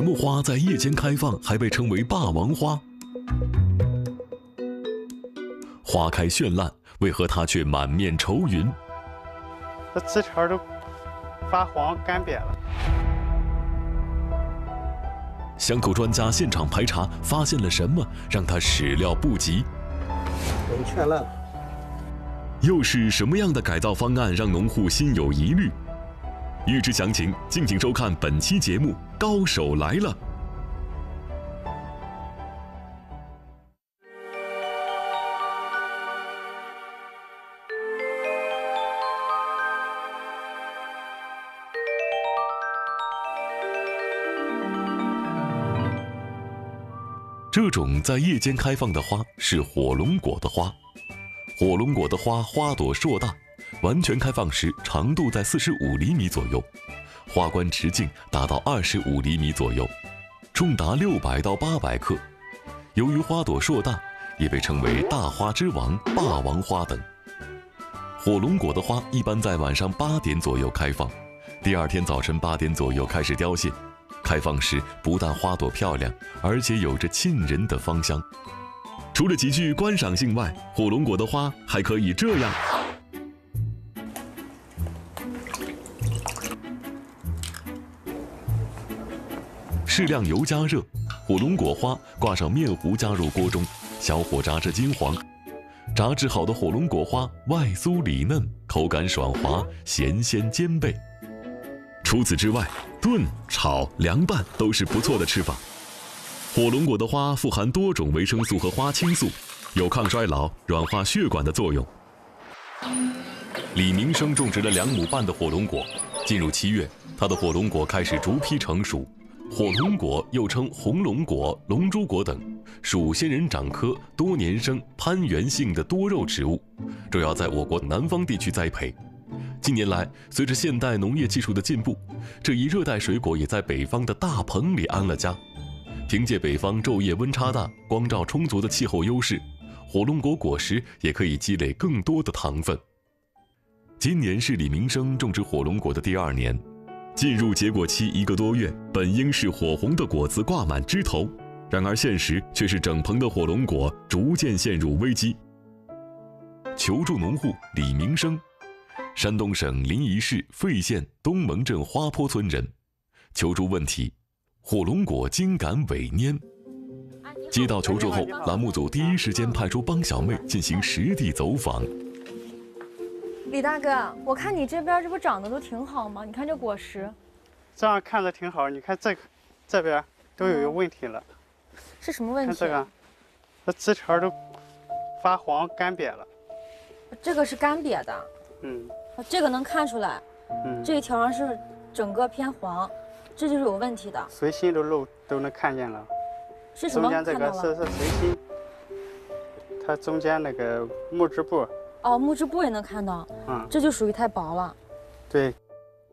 什么花在夜间开放，还被称为霸王花？花开绚烂，为何它却满面愁云？这枝条都发黄干瘪了。香口专家现场排查，发现了什么让他始料不及？人劝烂了。 又是什么样的改造方案让农户心有疑虑？预知详情，敬请收看本期节目《高手来了》。这种在夜间开放的花是火龙果的花。 火龙果的花花朵硕大，完全开放时长度在45厘米左右，花冠直径达到25厘米左右，重达600到800克。由于花朵硕大，也被称为大花之王、霸王花等。火龙果的花一般在晚上8点左右开放，第二天早晨8点左右开始凋谢。开放时不但花朵漂亮，而且有着沁人的芳香。 除了极具观赏性外，火龙果的花还可以这样。适量油加热，火龙果花挂上面糊，加入锅中，小火炸至金黄。炸制好的火龙果花外酥里嫩，口感爽滑，咸鲜兼备。除此之外，炖、炒、凉拌都是不错的吃法。 火龙果的花富含多种维生素和花青素，有抗衰老、软化血管的作用。李明生种植了2亩半的火龙果，进入7月，他的火龙果开始逐批成熟。火龙果又称红龙果、龙珠果等，属仙人掌科多年生攀援性的多肉植物，主要在我国南方地区栽培。 近年来，随着现代农业技术的进步，这一热带水果也在北方的大棚里安了家。凭借北方昼夜温差大、光照充足的气候优势，火龙果果实也可以积累更多的糖分。今年是李明生种植火龙果的第2年，进入结果期1个多月，本应是火红的果子挂满枝头，然而现实却是整棚的火龙果逐渐陷入危机。求助农户李明生。 山东省临沂市费县东盟镇花坡村人，求助问题：火龙果茎秆萎蔫。接到求助后，栏目组第一时间派出帮小妹进行实地走访。李大哥，我看你这边这不长得都挺好吗？你看这果实，这样看着挺好。你看这个，这边都有一个问题了，是什么问题？看这个，这枝条都发黄干瘪了。这个是干瘪的。嗯。 这个能看出来，这一条上是整个偏黄，这就是有问题的。随心都能看见了，是什么？中间这个是随心，它中间那个木质部。哦，木质部也能看到，这就属于太薄了。对，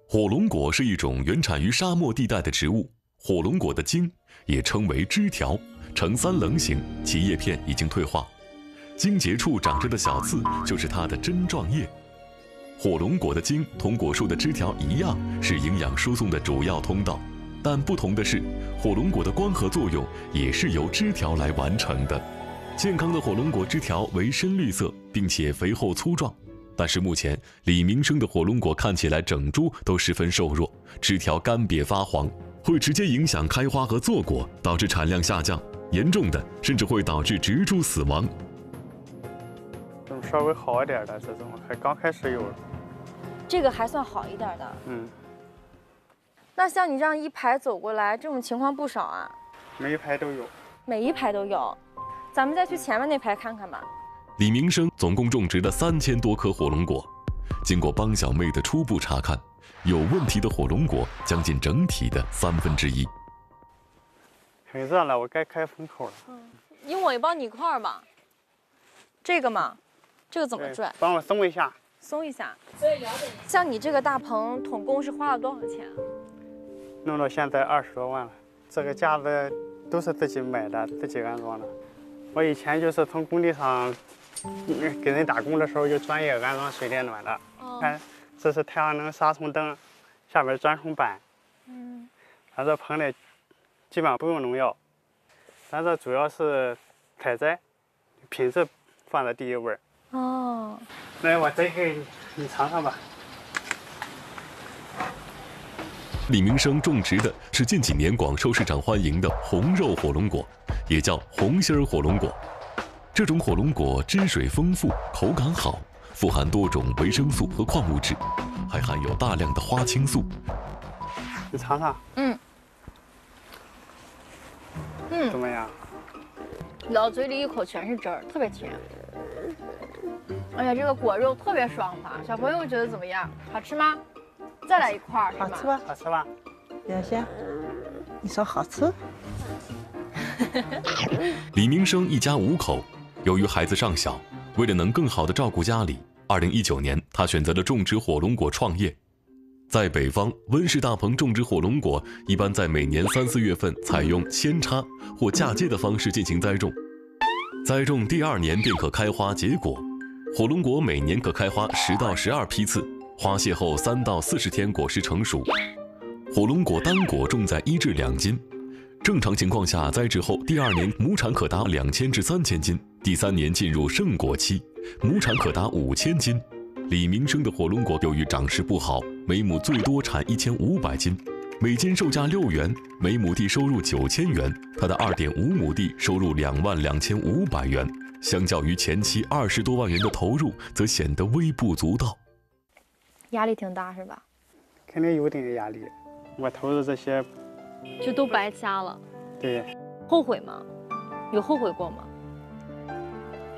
火龙果是一种原产于沙漠地带的植物，火龙果的茎也称为枝条，呈3棱形，其叶片已经退化，茎节处长着的小刺就是它的针状叶。 火龙果的茎同果树的枝条一样，是营养输送的主要通道，但不同的是，火龙果的光合作用也是由枝条来完成的。健康的火龙果枝条为深绿色，并且肥厚粗壮。但是目前李明生的火龙果看起来整株都十分瘦弱，枝条干瘪发黄，会直接影响开花和坐果，导致产量下降，严重的甚至会导致植株死亡。 稍微好一点的这种还刚开始有，这个还算好一点的。嗯，那像你这样一排走过来，这种情况不少啊。每一排都有，每一排都有。咱们再去前面那排看看吧。李明生总共种植了3000多棵火龙果，经过帮小妹的初步查看，有问题的火龙果将近整体的1/3。很热了，我该开风口了。嗯，你我也帮你一块儿吧。这个嘛。 这个怎么拽？帮我松一下，松一下。像你这个大棚，统共是花了多少钱啊？弄到现在20多万了。这个架子都是自己买的，自己安装的。我以前就是从工地上给人打工的时候，就专业安装水电暖的。看，这是太阳能杀虫灯，下边钻孔板。嗯。咱这棚里基本上不用农药。咱这主要是采摘，品质放在第一位。哦。来，我摘给你尝尝吧。 李明生种植的是近几年广州市场欢迎的红肉火龙果，也叫红心火龙果。这种火龙果汁水丰富，口感好，富含多种维生素和矿物质，还含有大量的花青素。你尝尝。怎么样？咬嘴里一口全是汁儿，特别甜。哎呀，这个果肉特别爽滑，小朋友觉得怎么样？好吃吗？ 再来一块儿，好吃吧？好吃吧？表姐，你说好吃？李明生一家5口，由于孩子上小，为了能更好的照顾家里，2019年他选择了种植火龙果创业。在北方，温室大棚种植火龙果一般在每年3、4月份采用扦插或嫁接的方式进行栽种，栽种第2年便可开花结果。火龙果每年可开花10到12批次。 花谢后3到40天，果实成熟。火龙果单果重在1至2斤，正常情况下栽植后第2年亩产可达2000至3000斤，第3年进入盛果期，亩产可达5000斤。李明生的火龙果由于长势不好，每亩最多产1500斤，每斤售价6元，每亩地收入9000元，他的2.5亩地收入22500元，相较于前期20多万元的投入，则显得微不足道。 压力挺大是吧？肯定有点压力。我投入这些，就都白瞎了。对。后悔吗？有后悔过吗？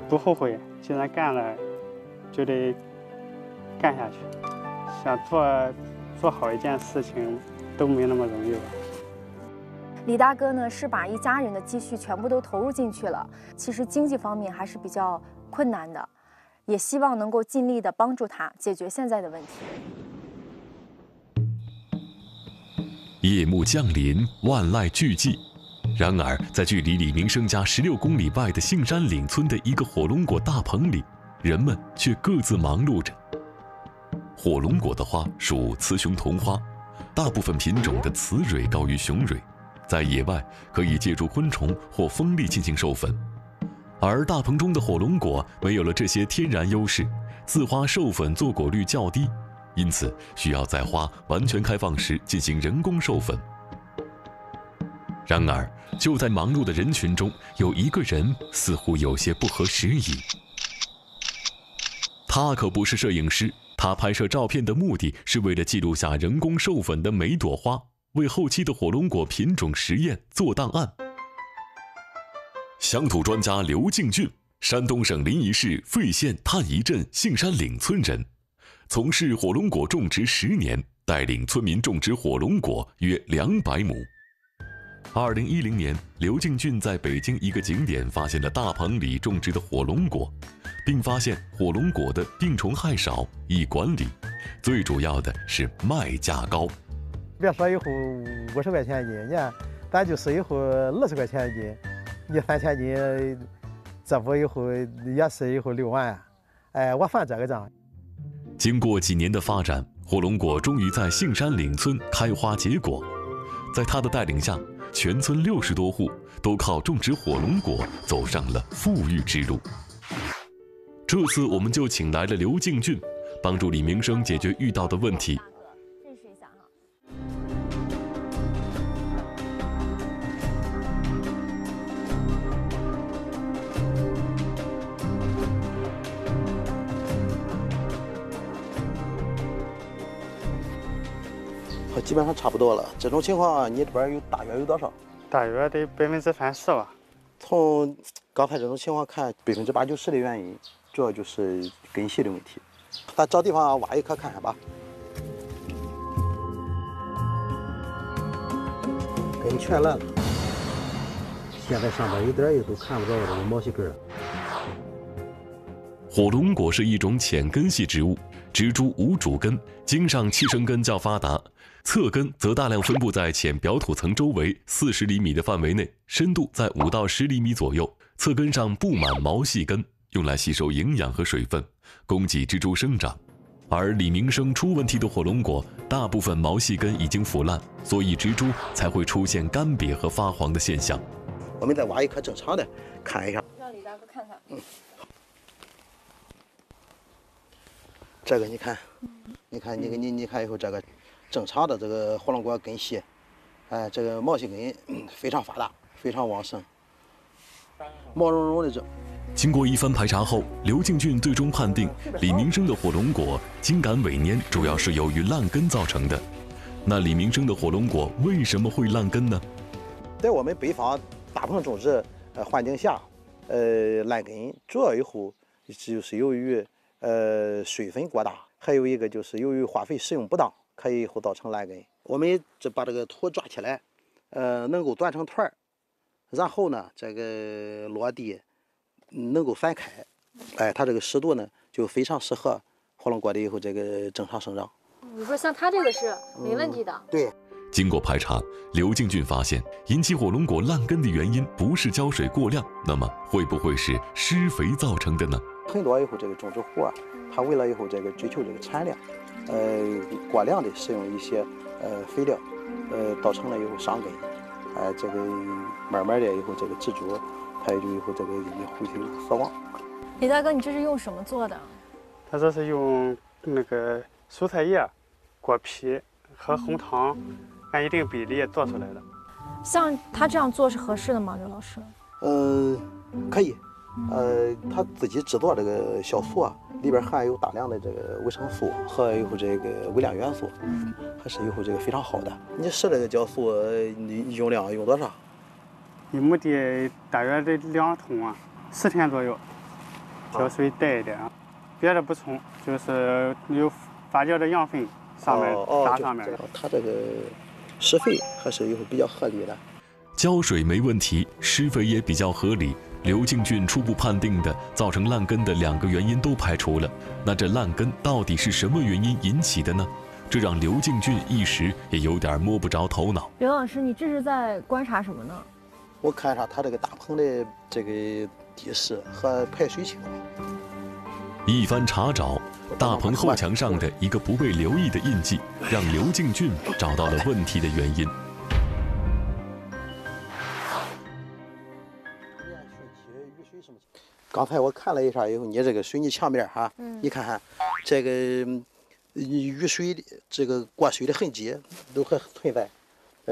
不后悔，既然干了，就得干下去。想做好一件事情，都没那么容易吧。 李大哥呢，是把一家人的积蓄全部都投入进去了。其实经济方面还是比较困难的。 也希望能够尽力地帮助他解决现在的问题。夜幕降临，万籁俱寂。然而，在距离李明生家16公里外的杏山岭村的一个火龙果大棚里，人们却各自忙碌着。火龙果的花属雌雄同花，大部分品种的雌蕊高于雄蕊，在野外可以借助昆虫或风力进行授粉。 而大棚中的火龙果没有了这些天然优势，自花授粉做果率较低，因此需要在花完全开放时进行人工授粉。然而，就在忙碌的人群中，有一个人似乎有些不合时宜。他可不是摄影师，他拍摄照片的目的是为了记录下人工授粉的每朵花，为后期的火龙果品种实验做档案。 乡土专家刘敬俊，山东省临沂市费县探宜镇杏山岭村人，从事火龙果种植10年，带领村民种植火龙果约200亩。2010年，刘敬俊在北京一个景点发现了大棚里种植的火龙果，并发现火龙果的病虫害少、易管理，最主要的是卖价高。别说一壶50块钱一斤，你看，咱就是一壶20块钱一斤。 你3000斤，这不一壶也是一壶6万呀、啊！哎，我算这个账。经过几年的发展，火龙果终于在杏山岭村开花结果。在他的带领下，全村60多户都靠种植火龙果走上了富裕之路。这次我们就请来了刘敬俊，帮助李明生解决遇到的问题。 基本上差不多了。这种情况，你这边有大约有多少？大约得34%吧。从刚才这种情况看，80%-90%的原因主要就是根系的问题。咱找地方挖一棵看看吧。根全烂了，现在上边一点也都看不到这个毛细根了。火龙果是一种浅根系植物，植株无主根，茎上气生根较发达。 侧根则大量分布在浅表土层周围40厘米的范围内，深度在5到10厘米左右。侧根上布满毛细根，用来吸收营养和水分，供给植株生长。而李明生出问题的火龙果，大部分毛细根已经腐烂，所以植株才会出现干瘪和发黄的现象。我们再挖一棵正常的，看一下。让李大哥看看。嗯。这个你看，你看以后这个正常的这个火龙果根系，哎，这个毛细根非常发达，非常旺盛，毛茸茸的这。 经过一番排查后，刘敬俊最终判定李明生的火龙果茎秆萎蔫主要是由于烂根造成的。那李明生的火龙果为什么会烂根呢？在我们北方大棚种植环境下，烂根主要以后就是由于水分过大，还有一个就是由于化肥使用不当，可以以后造成烂根。我们这把这个土抓起来，能够断成团儿，然后呢，这个落地。 能够翻开，哎，它这个湿度呢就非常适合火龙果的以后这个正常生长。你说像它这个是没问题的。对。经过排查，刘敬俊发现引起火龙果烂根的原因不是浇水过量，那么会不会是施肥造成的呢？很多以后这个种植户啊，他为了以后这个追求这个产量，过量的使用一些肥料，造成了以后伤根，这个慢慢的以后这个植株。 还有就以后这个也会死亡。李大哥，你这是用什么做的？他这是用那个蔬菜叶、果皮和红糖按一定比例做出来的。像他这样做是合适的吗，刘老师？可以。他自己制作这个酵素啊，里边含有大量的这个维生素和以后这个微量元素，还是以后这个非常好的。你试这个酵素，你用量用多少？ 一亩地大约得2桶啊，10天左右，浇水带一点啊，别的不冲，就是有发酵的养分上面撒上面。它这个施肥还是有比较合理的，浇水没问题，施肥也比较合理。刘敬俊初步判定的造成烂根的2个原因都排除了，那这烂根到底是什么原因引起的呢？ 这让刘敬俊一时也有点摸不着头脑。刘老师，你这是在观察什么呢？ 我看一下它这个大棚的这个地势和排水情况。一番查找，大棚后墙上的一个不被留意的印记，让刘敬俊找到了问题的原因。刚才我看了一下以后，你这个水泥墙面哈，你看看这个雨水的这个过水的痕迹都还存在。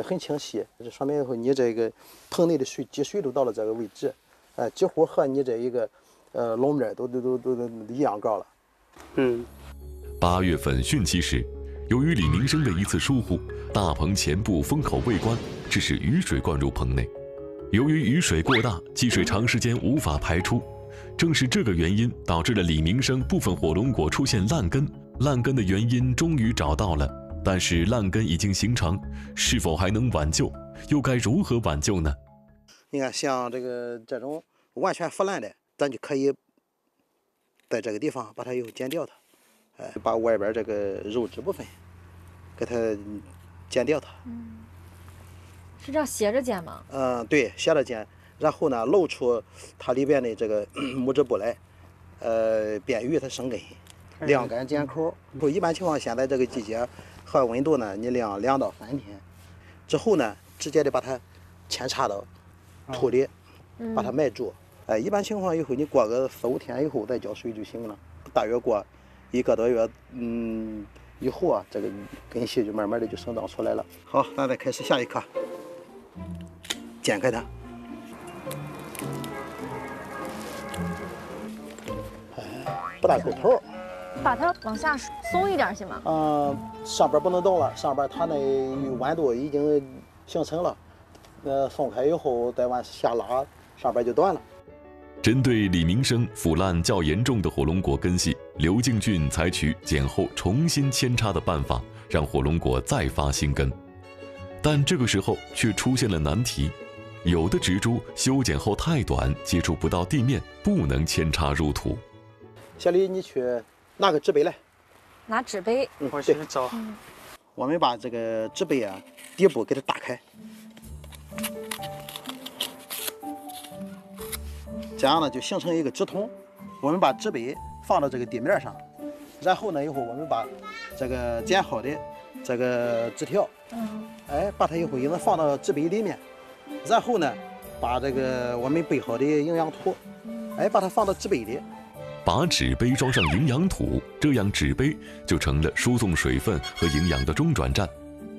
很清晰，这说明以后你这个棚内的水积水都到了这个位置，几乎和你这一个垄面都一样高了。嗯。8月份汛期时，由于李明生的一次疏忽，大棚前部封口未关，致使雨水灌入棚内。由于雨水过大，积水长时间无法排出，正是这个原因导致了李明生部分火龙果出现烂根。烂根的原因终于找到了。 但是烂根已经形成，是否还能挽救？又该如何挽救呢？你看，像这种完全腐烂的，咱就可以在这个地方把它又剪掉它，把外边这个肉质部分给它剪掉它。嗯，是这样斜着剪吗？对，斜着剪，然后呢，露出它里边的这个木质部来，便于它生根。 晾干剪口，一般情况现在这个季节和温度呢，你晾2到3天，之后呢，直接的把它扦插到土里，把它埋住。一般情况以后你过个4、5天以后再浇水就行了。大约过1个多月，以后啊，这个根系就慢慢的就生长出来了。好，咱再开始下一课，剪开它。 不大够头，把它往下松一点行吗？上边不能动了，上边它那弯度已经形成了，松开以后再往下拉，上边就断了。针对李明生腐烂较严重的火龙果根系，刘敬俊采取剪后重新扦插的办法，让火龙果再发新根。但这个时候却出现了难题，有的植株修剪后太短，接触不到地面，不能扦插入土。 小李，你去拿个纸杯来。拿纸杯。我去找。我们把这个纸杯啊，底部给它打开，这样呢就形成一个直筒。我们把纸杯放到这个地面上，然后呢，一会儿我们把这个剪好的这个枝条，哎，把它一会儿放到制杯里面，然后呢，把这个我们备好的营养土，哎，把它放到制杯里。 把纸杯装上营养土，这样纸杯就成了输送水分和营养的中转站。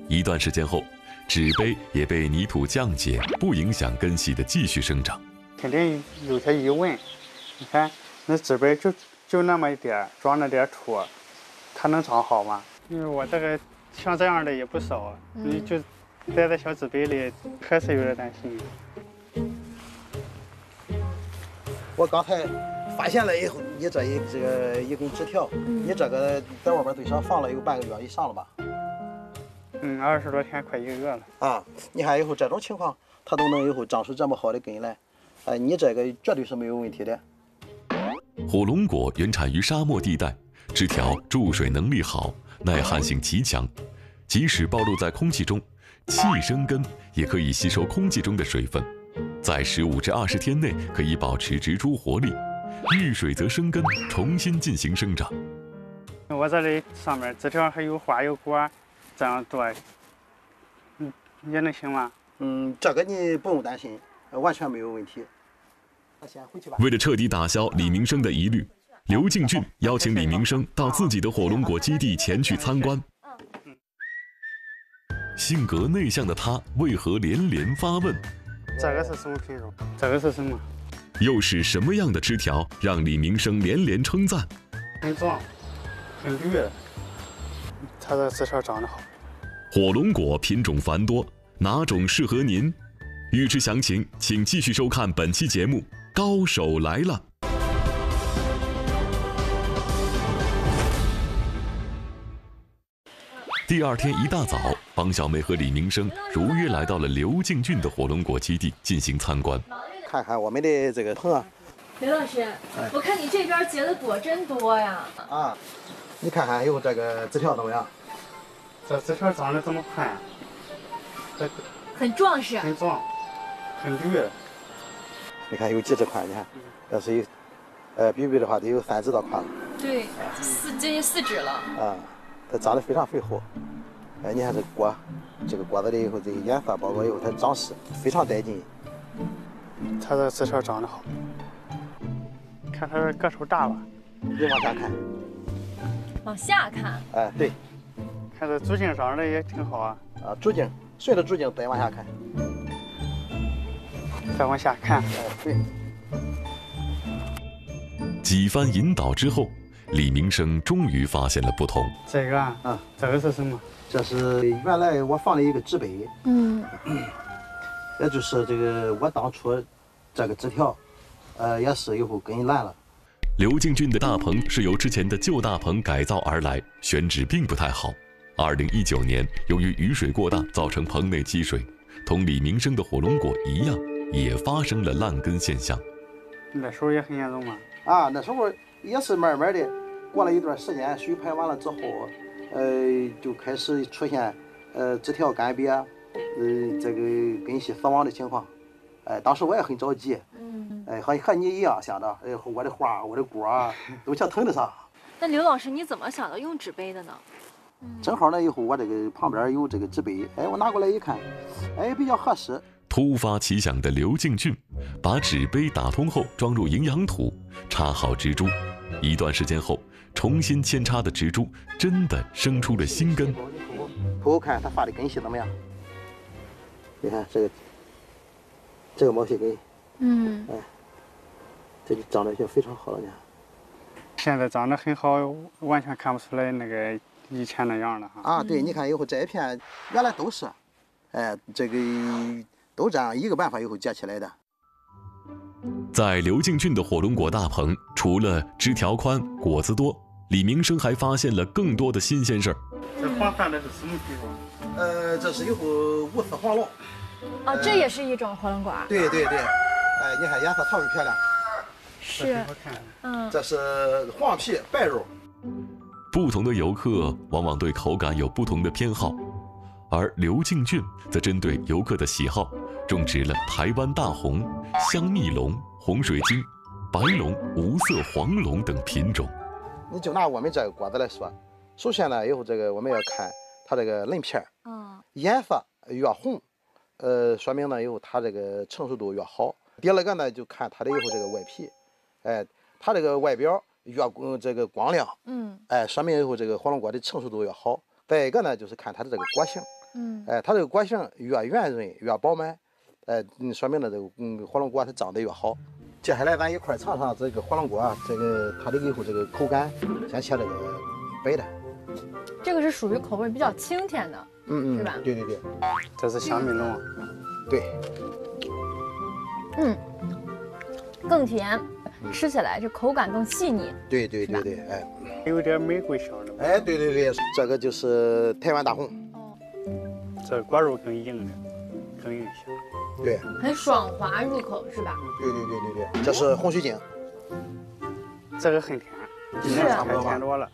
一段时间后，纸杯也被泥土降解，不影响根系的继续生长。肯定有些疑问，你看那纸杯就那么一点，装了点土，它能长好吗？因为我这个像这样的也不少，你就待在小纸杯里，还是有点担心。我刚才 发现了以后，你这个一根枝条，你这个在外边最少放了有半个月以上了吧？20多天，快一个月了。啊，你看以后这种情况，它都能以后长出这么好的根来，哎，你这个绝对是没有问题的。火龙果原产于沙漠地带，枝条注水能力好，耐旱性极强，即使暴露在空气中，气生根也可以吸收空气中的水分，在15至20天内可以保持植株活力。 遇水则生根，重新进行生长。我这里上面枝条还有花有果，这样做，也能行吗？这个你不用担心，完全没有问题。为了彻底打消李明生的疑虑，刘敬俊邀请李明生到自己的火龙果基地前去参观。性格内向的他为何连连发问？这个是什么品种？这个是什么？ 又是什么样的枝条让李明生连连称赞？很壮，很绿，它的枝条长得好。火龙果品种繁多，哪种适合您？欲知详情，请继续收看本期节目《高手来了》。第二天一大早，方小梅和李明生如约来到了刘敬俊的火龙果基地进行参观。 看看我们的这个棚啊，刘老师，我看你这边结的果真多呀！啊，你看看有这个枝条怎么样？这枝条长得这么宽，这很壮实，很壮，很绿。你看有几枝宽？你看，要是有，比的话得有3枝的宽。对，接近4枝了。啊，它长得非常肥厚。哎，你看这果，这个果子里以后这个颜色，包括以后它长势非常带劲。 它的枝条长得好，看它的个头大吧？你往下看，往下看。哎，对，看这竹茎长得也挺好啊。啊，竹茎，顺着竹茎再往下看，再往下看。哎，对。几番引导之后，李明生终于发现了不同。这个啊，这个是什么？这是原来我放了一个植杯。也就是这个，我当初这个枝条，也是以后根烂了。刘敬俊的大棚是由之前的旧大棚改造而来，选址并不太好。2019年，由于雨水过大，造成棚内积水，同李明生的火龙果一样，也发生了烂根现象。那时候也很严重吗？啊，那时候也是慢慢的，过了一段时间，水排完了之后，就开始出现枝条干瘪。 这个根系死亡的情况，哎，当时我也很着急，哎，和你一样想着，哎，我的花，我的果啊，都想腾得上。那刘老师，你怎么想到用纸杯的呢？正好呢，以后我这个旁边有这个纸杯，哎，我拿过来一看，哎，比较合适。突发奇想的刘敬俊，把纸杯打通后装入营养土，插好植株。一段时间后，重新扦插的植株真的生出了新根。剖剖看它发的根系怎么样？ 你看这个毛细根，哎，这就长得就非常好了，你看。现在长得很好，完全看不出来那个以前那样了哈。啊，对，你看以后这一片原来都是，哎，这个都这样一个办法以后结起来的。在刘敬俊的火龙果大棚，除了枝条宽、果子多，李明生还发现了更多的新鲜事儿。这黄饭的是什么品种？ 这是一股无刺黄龙，啊，这也是一种火龙果。对对对，哎，你看颜色特别漂亮，是，这是黄皮白肉。不同的游客往往对口感有不同的偏好，而刘敬俊则针对游客的喜好，种植了台湾大红、香蜜龙、红水晶、白龙、无色黄龙等品种。你就拿我们这个果子来说，首先呢，以后这个我们要看它这个嫩片儿，颜色越红，说明呢以后它这个成熟度越好。第二个呢，就看它的以后这个外皮，哎，它这个外表越这个光亮，哎，说明以后这个火龙果的成熟度越好。再一个呢，就是看它的这个果形，哎，它这个果形越圆润越饱满，哎，说明呢这个火龙果它长得越好。 接下来咱一块尝尝这个火龙果，这个它的以后这个口感。先切这个白的，这个是属于口味比较清甜的，是吧？对对对，这是香槟龙，对，更甜，吃起来这口感更细腻。对对对对，哎，有点玫瑰香的。哎，对对对，这个就是台湾大红。哦，这果肉更硬的，更硬些。 对，很爽滑入口是吧？对对对对对，这是红须精，这个很甜，今天差不多甜多了。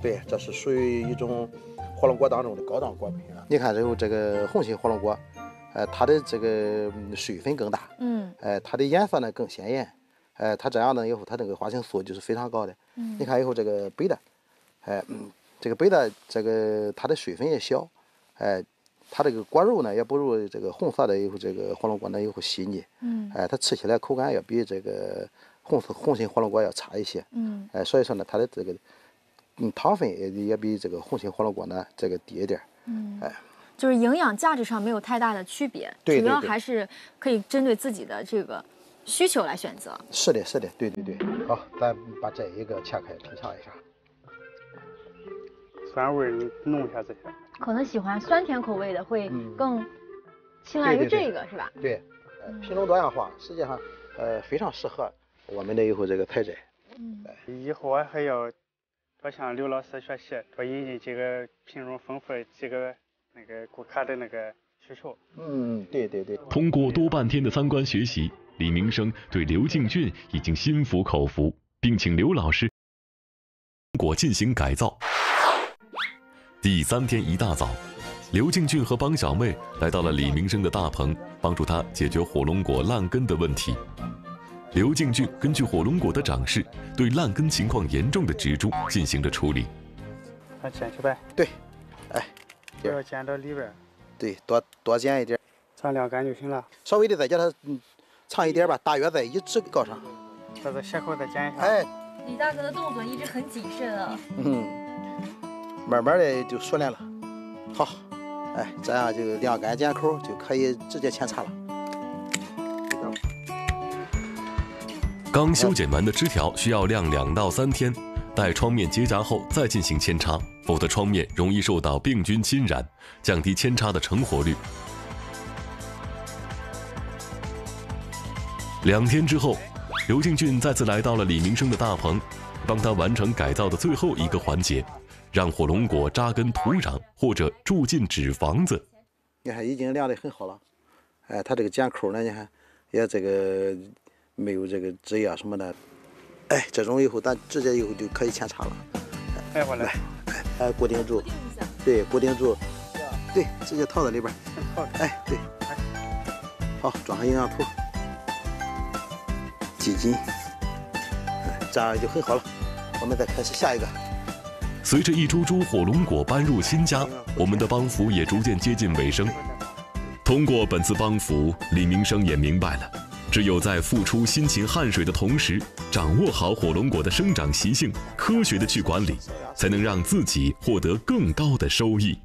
对，这是属于一种火龙果当中的高档果品了。你看，然后这个红心火龙果，它的这个水分更大，它的颜色呢更鲜艳，它这样呢以后它那个花青素就是非常高的。你看以后这个白的，这个白的这个它的水分也小，它这个果肉呢，也不如这个红色的以后这个火龙果呢以后细腻，哎，它吃起来口感要比这个红心火龙果要差一些，哎，所以说呢，它的这个糖分也比这个红心火龙果呢这个低一点，哎，就是营养价值上没有太大的区别，主要还是可以针对自己的这个需求来选择。是的，是的，对对对。好，咱把这一个切开品尝一下，酸味弄一下这些。 可能喜欢酸甜口味的会更青睐于这个，是吧？对，品种多样化，实际上非常适合我们的以后这个采摘。以后我还要多向刘老师学习，多引进几个品种丰富几个那个顾客的那个需求。对对对。通过多半天的参观学习，李明生对刘敬俊已经心服口服，并请刘老师果进行改造。 第三天一大早，刘敬俊和帮小妹来到了李明生的大棚，帮助他解决火龙果烂根的问题。刘敬俊根据火龙果的长势，对烂根情况严重的植株进行了处理。那剪去呗。对，哎，不要剪到里边。对，多剪一点，长两杆就行了。稍微的再叫它长一点吧，大约在一指高上。这个斜口再剪一下。哎，李大哥的动作一直很谨慎啊。慢慢的就熟练了，好，哎，这样就两杆剪口就可以直接扦插了。刚修剪完的枝条需要晾2到3天，待窗面结荚后再进行扦插，否则窗面容易受到病菌侵染，降低扦插的成活率。2天之后，刘敬俊再次来到了李明生的大棚，帮他完成改造的最后一个环节。 让火龙果扎根土壤或者住进纸房子。你看，已经晾得很好了。哎，它这个剪口呢，你看也这个没有这个枝叶什么的。哎，这种以后咱直接以后就可以扦插了。哎，我来。哎，固定住。对，固定住。对，直接套在里边。哎，对。好，装上营养土，几斤，这样就很好了。我们再开始下一个。 随着一株株火龙果搬入新家，我们的帮扶也逐渐接近尾声。通过本次帮扶，李明生也明白了，只有在付出辛勤汗水的同时，掌握好火龙果的生长习性，科学的去管理，才能让自己获得更高的收益。